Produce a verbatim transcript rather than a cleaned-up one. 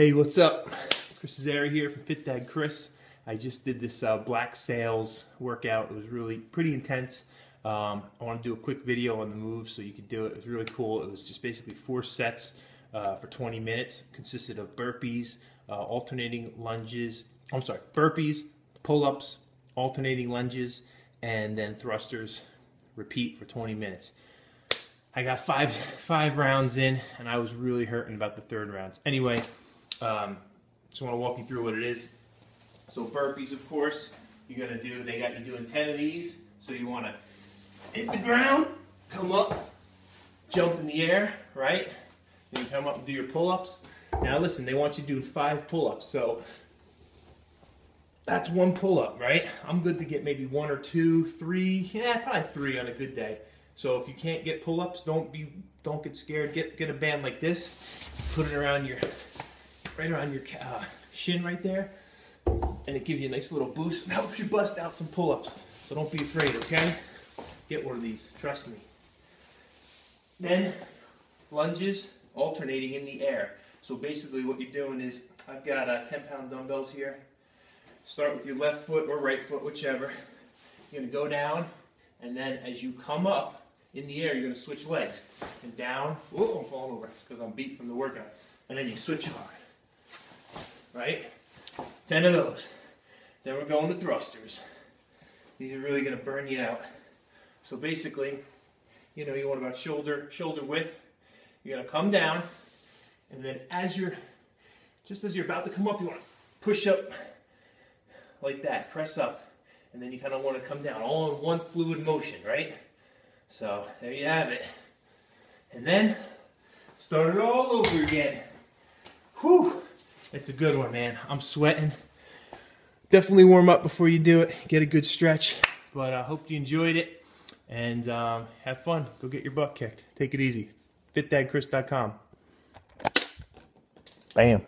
Hey, what's up? Chris Cesare here from Fit Dad Chris. I just did this uh, Black Sails workout. It was really pretty intense. Um, I want to do a quick video on the move so you can do it. It was really cool. It was just basically four sets uh, for twenty minutes. It consisted of burpees, uh, alternating lunges. I'm sorry, burpees, pull-ups, alternating lunges, and then thrusters. Repeat for twenty minutes. I got five five rounds in, and I was really hurting about the third round. Anyway. Um, so I want to walk you through what it is. So burpees, of course, you're going to do, they got you doing ten of these. So you want to hit the ground, come up, jump in the air, right? Then you come up and do your pull-ups. Now listen, they want you doing five pull-ups. So that's one pull-up, right? I'm good to get maybe one or two, three, yeah, probably three on a good day. So if you can't get pull-ups, don't be, don't get scared. Get, get a band like this, put it around your... right around your uh, shin right there, and it gives you a nice little boost and helps you bust out some pull-ups. So don't be afraid, okay? Get one of these, trust me. Then lunges alternating in the air. So basically what you're doing is, I've got uh, ten pound dumbbells here. Start with your left foot or right foot, whichever. You're gonna go down, and then as you come up in the air, you're gonna switch legs. And down, oh, I'm falling over, because I'm beat from the workout. And then you switch hard. Right? ten of those. Then we're going to thrusters. These are really going to burn you out. So basically, you know, you want about shoulder, shoulder width. You're going to come down, and then as you're, just as you're about to come up, you want to push up like that, press up, and then you kind of want to come down, all in one fluid motion, right? So there you have it. And then start it all over again. Whew! It's a good one, man. I'm sweating. Definitely warm up before you do it. Get a good stretch. But I uh, hope you enjoyed it. And um, have fun. Go get your butt kicked. Take it easy. Fit Dad Chris dot com. Bam.